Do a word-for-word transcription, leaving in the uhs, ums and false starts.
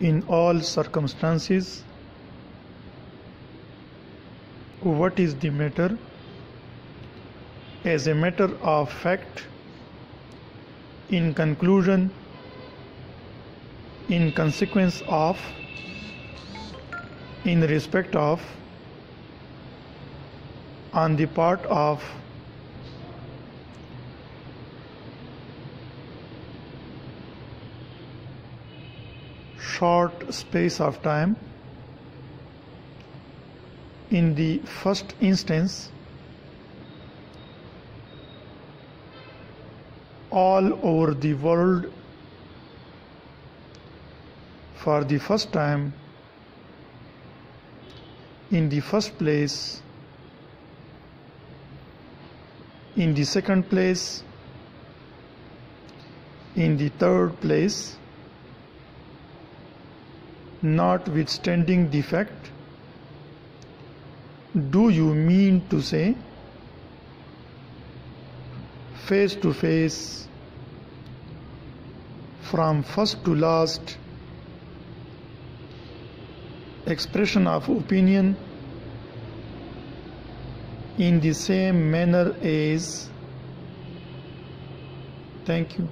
in all circumstances. What is the matter? As a matter of fact, in conclusion, in consequence of, in respect of, on the part of, short space of time, in the first instance, all over the world, for the first time, in the first place, in the second place, in the third place, notwithstanding the fact. Do you mean to say? Face to face, from first to last, expression of opinion in the same manner as. Thank you.